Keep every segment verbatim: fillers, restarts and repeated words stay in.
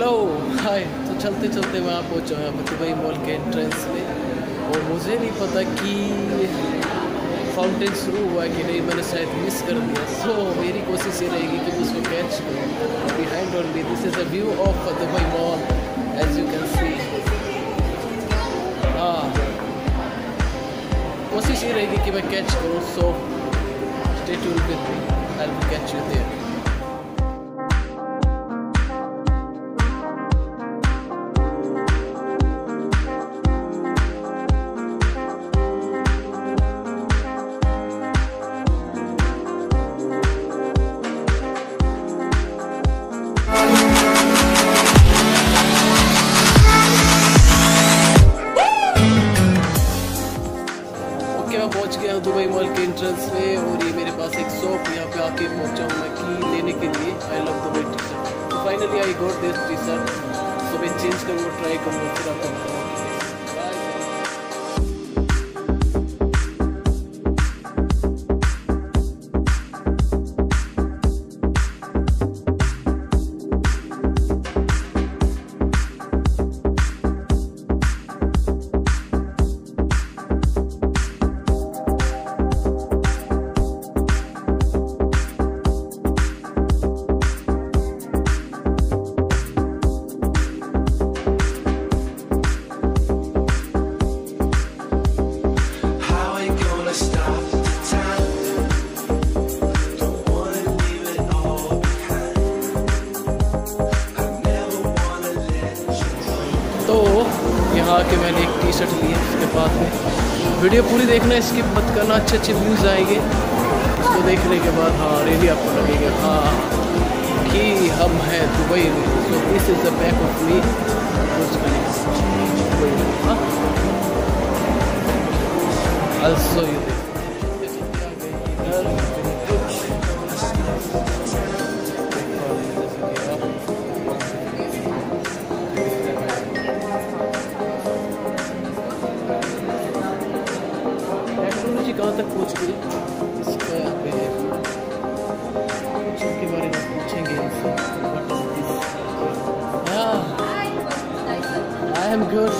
Hello hi. तो चलते चलते मैं पहुँचा यहाँ पर दुबई मॉल के एंट्रेंस में, और मुझे नहीं पता कि फाउंटेन शुरू हुआ कि नहीं, मैंने शायद मिस कर दिया। सो so, मेरी कोशिश ये रहेगी कि उसको कैच करूँ behind on me. This is the view of Dubai mall as you can see. हाँ, कोशिश ये रहेगी कि मैं कैच करूँ। So stay tuned with me, I will catch you there. पहुंच गया दुबई मॉल के एंट्रेंस में, और ये मेरे पास एक शॉप, यहाँ पे आके पहुंचा हूँ मैं की लेने के लिए I love Dubai T shirt. Finally I got this T shirt. तो मैं चेंज करूँगा, ट्राई करूँगा, फिर आपको आके मैंने एक टी शर्ट ली है। उसके बाद में वीडियो पूरी देखना, स्किप मत करना, अच्छे अच्छे व्यूज़ आएंगे। उसको देखने के बाद हाँ रियली आपको लगेगा हाँ कि हम हैं दुबई में। So this is the back of me Dubai में। हाँ ऑल्सो यू कहाँ तक पहुँच गई इसका यहाँ पे कुछ के बारे में पूछेंगे। I am good.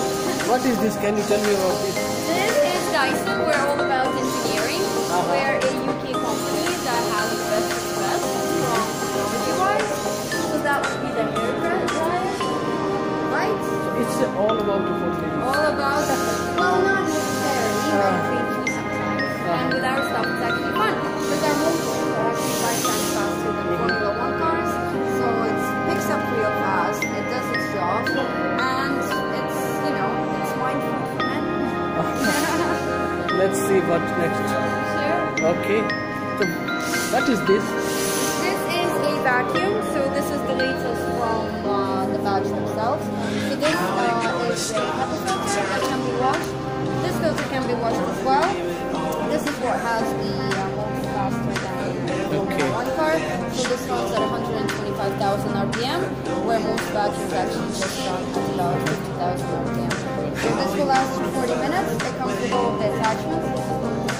What is this? Can you tell me about this? This is Dyson. We're all about engineering. Uh-huh. We're a U K company that has the best of the best from technology-wise. So that would be the aircraft wise, right? It's all about the forces. All about well, not necessarily. Uh-huh. And with our stuff, it's actually fun. But there are motors that actually drive times faster than Formula One cars, so it picks up real fast. It does its job, and it's you know it's mindful for men. Let's see what next. Sure. Okay. So what is this? This is a vacuum. So this is the latest from uh, the badge themselves. So this uh, is a pepper filter that can be washed. This filter can be washed as well. This is what has the uh, motor faster than okay. one car. So this runs at one hundred twenty-five thousand R P M, where most batteries actually just run at about fifty thousand R P M. So this will last for forty minutes. It comes with all of the attachments.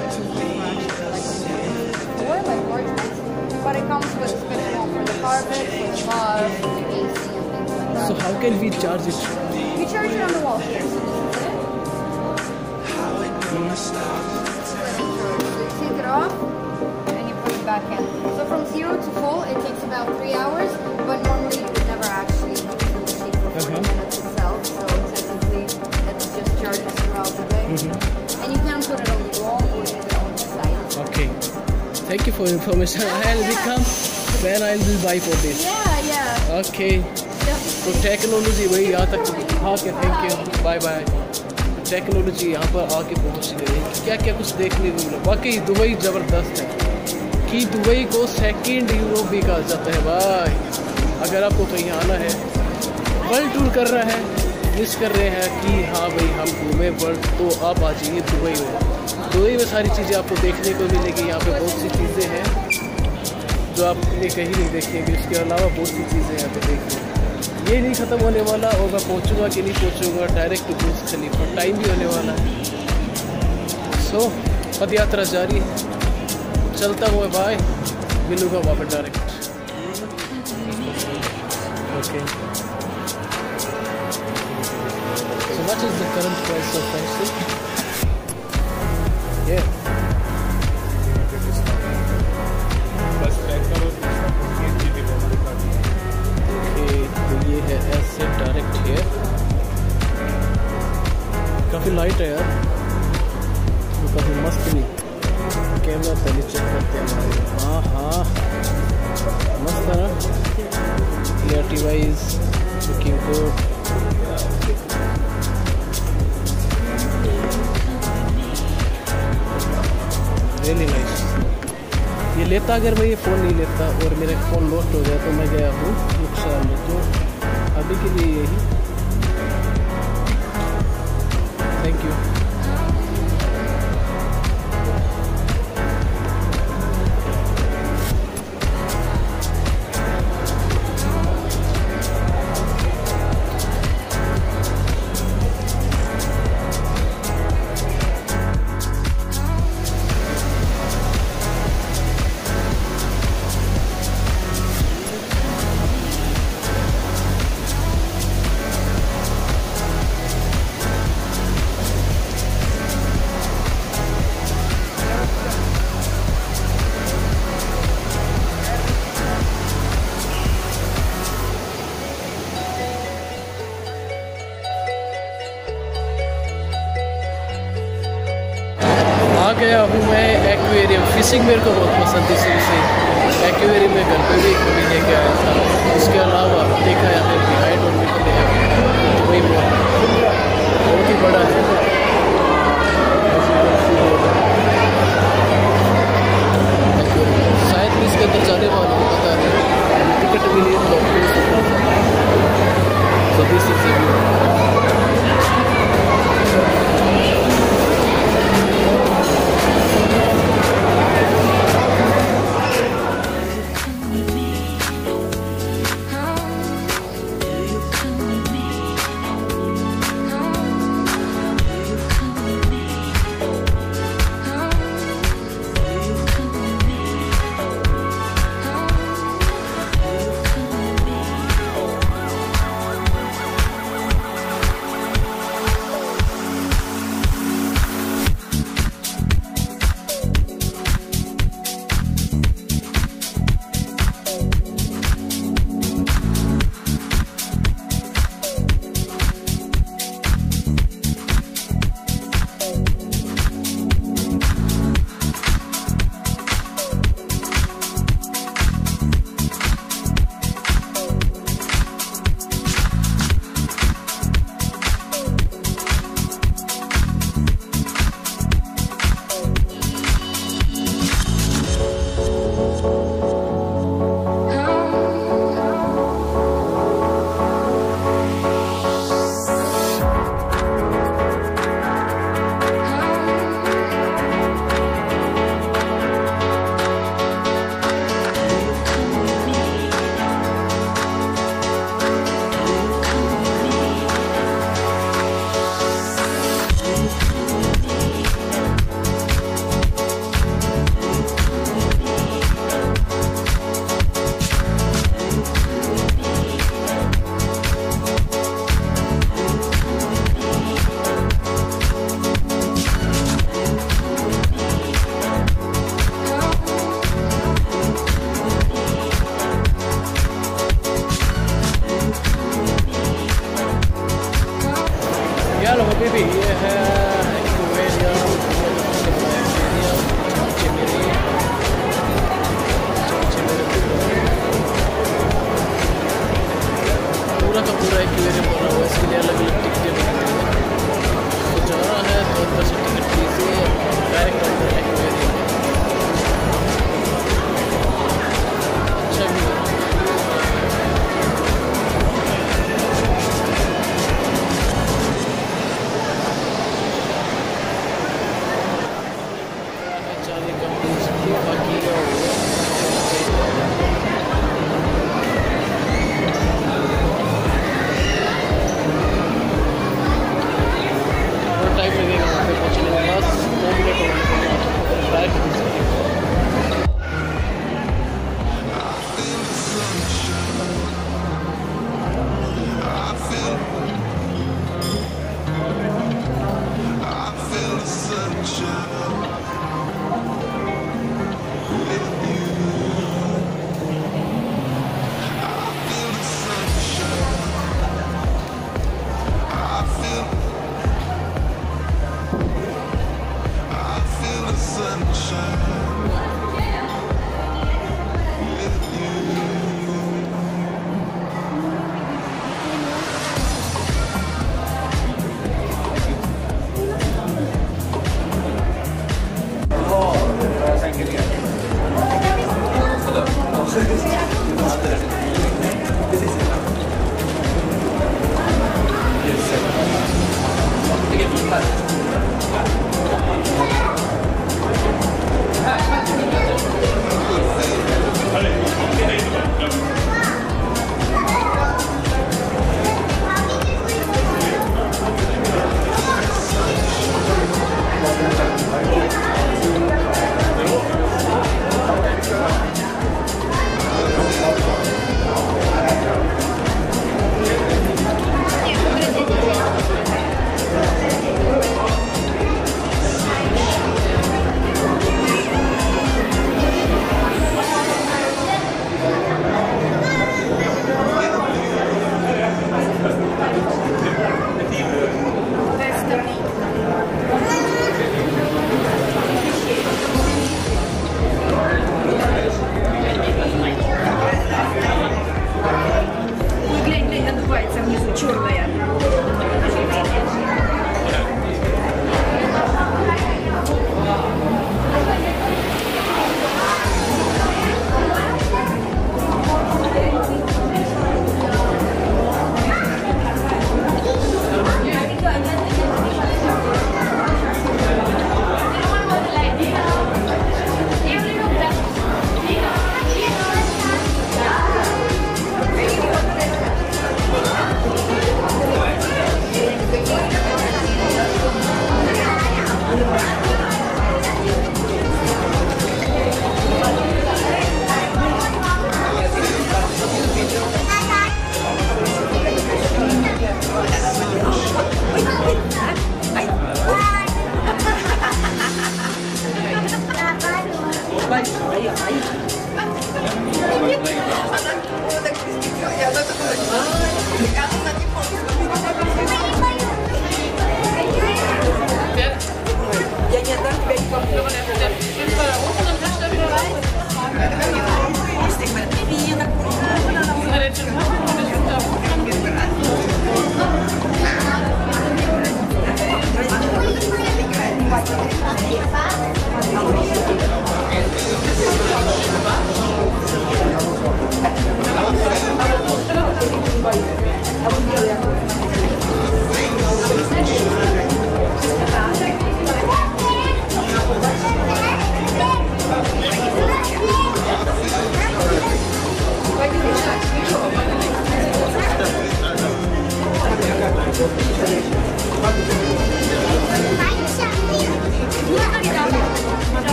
This is one of the attachments like like ornaments, but it comes with a spin pump for the carpet, for the bar, for the A C, and things like that. So how can we charge it? We charge it on the wall here. So this is it. three hours, but normally you would never actually take for forty minutes itself, so technically it just charges throughout the day. Mm-hmm. And you can put it on the wall or you can on the side. Okay, thank you for information. Yeah, I'll yeah. become when I will buy for this. Yeah, yeah. Okay, definitely. So technology वही यहाँ तक हाँ क्या thank you, bye bye. Technology यहाँ पर आके पहुँच गई है, क्या क्या कुछ देखने को मिला। वाकई दुबई ज़बरदस्त है कि दुबई को सेकंड यूरोप भी कहा जाता है भाई। अगर आपको कहीं आना है, वर्ल्ड टूर कर रहा है, मिस कर रहे हैं कि हाँ भाई हम घूमें वर्ल्ड, तो आप आ जाइए दुबई में। दुबई में सारी चीज़ें आपको देखने को मिलेगी। यहाँ पे बहुत सी चीज़ें हैं जो आप कहीं नहीं देखेंगे। उसके अलावा बहुत सी चीज़ें यहाँ पर देखेंगे। ये नहीं ख़त्म होने वाला होगा, पहुँचूँगा कि नहीं पहुँचूँगा डायरेक्ट बुर्ज खलीफा। टाइम भी होने वाला है। सो पद यात्रा जारी है, चलता हुआ भाई मिलूंगा वहाँ पर direct. Okay okay. what is the current price of pencil? Yeah. Okay, तो ये है ऐसे डायरेक्ट है, काफ़ी लाइट है यार, तो काफ़ी मस्त भी। कैमरा पहले चेक करते हैं। हाँ हाँ मस्त है ना, clarity wise looking good. Really nice. ये लेता अगर मैं ये फ़ोन नहीं लेता और मेरा फ़ोन लॉस्ट हो गया तो मैं गया हूँ नुकसान में, तो अभी के लिए यही। Thank you. आ गया अभी मैं एक्वेरियम, फिशिंग मेरे को बहुत पसंद है, इसलिए एक्वेरियम में घर पर भी कभी लेके आया था। उसके अलावा देखा या फिर बिहाइंड और निकले दुबई मॉल बहुत ही बड़ा है। शायद मैं इसके अंदर जाने वाला हूँ, पता नहीं, टिकट भी नहीं लॉकडाउन सभी से।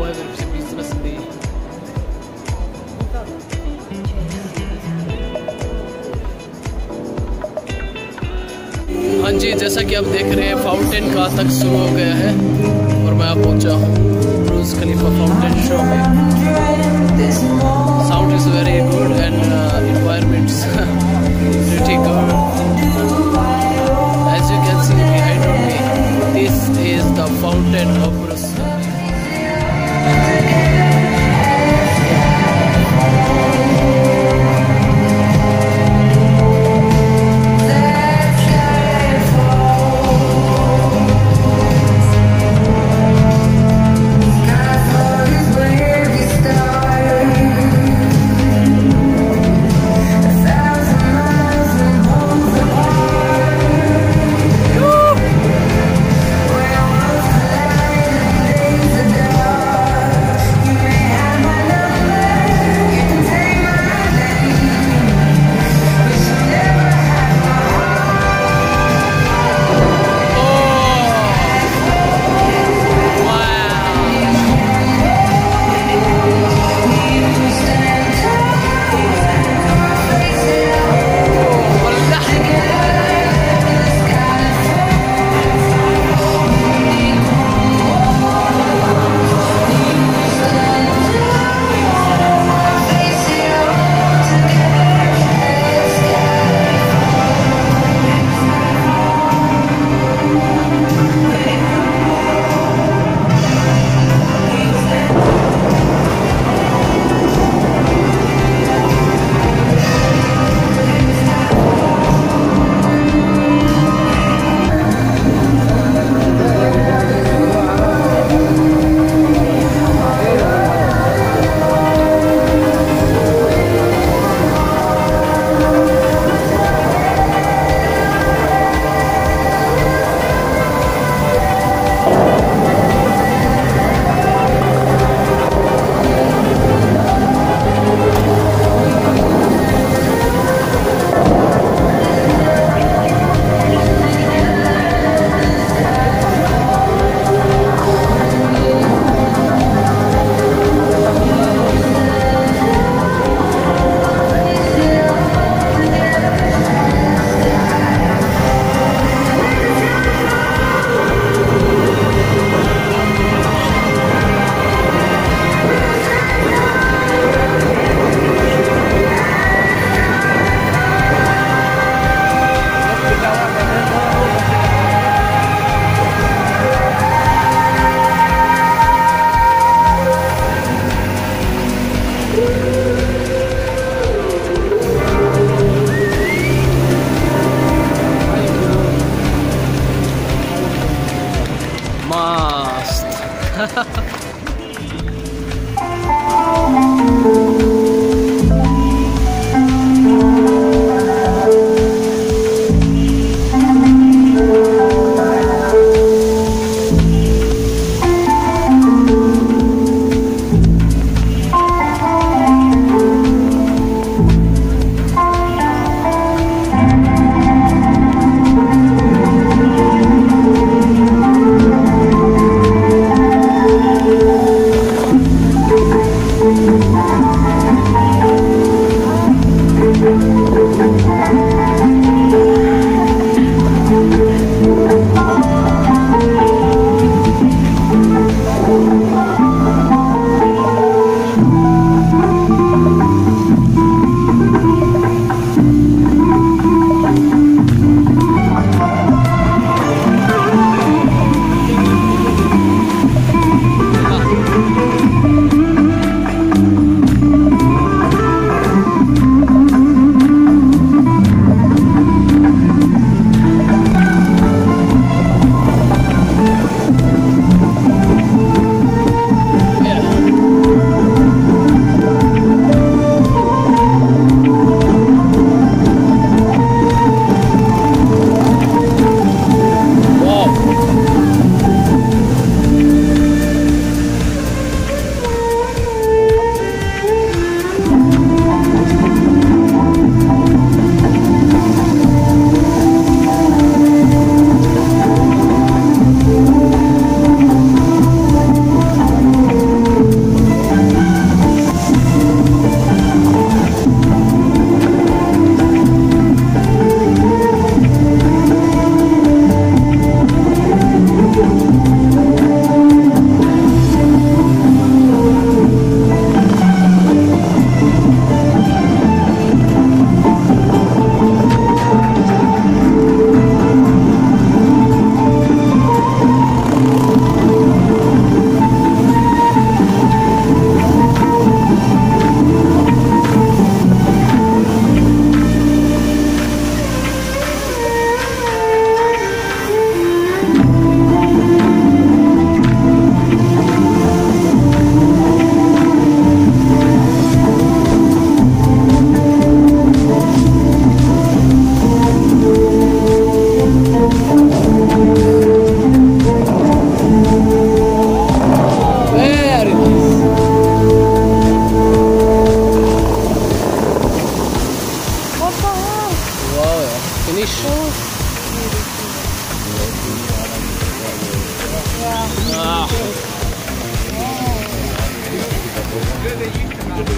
वो है सिर्फ बिजनेस दी। हाँ जी, जैसा कि आप देख रहे हैं फाउंटेन का तक शुरू हो गया है और मैं आप पहुंचा हूँ ब्रुज खलीफा फाउंटेन शो में। Sound is very good and environments pretty good. As you can see behind me, this is the fountain of Burj Khalifa.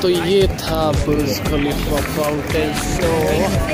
तो ये था बुर्ज खलीफा फाउंटेन शो। मुझे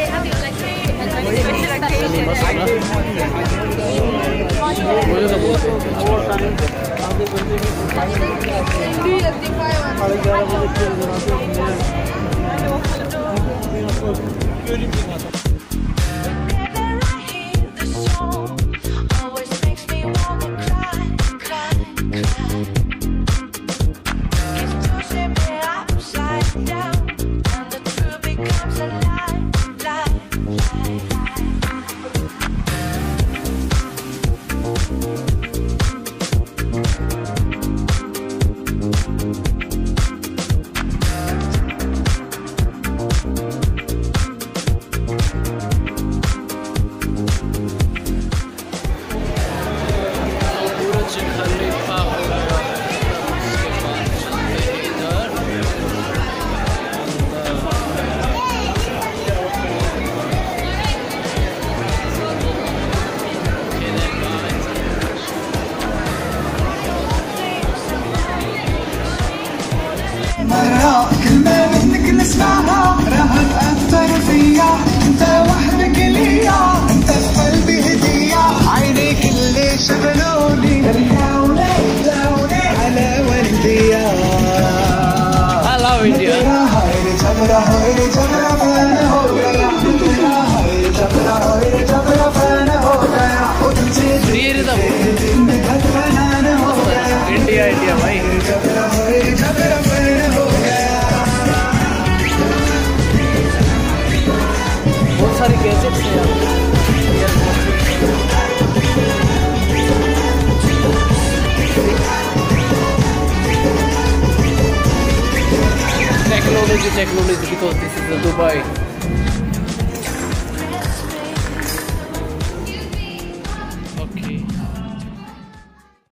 Technology, technology, because this is a Dubai.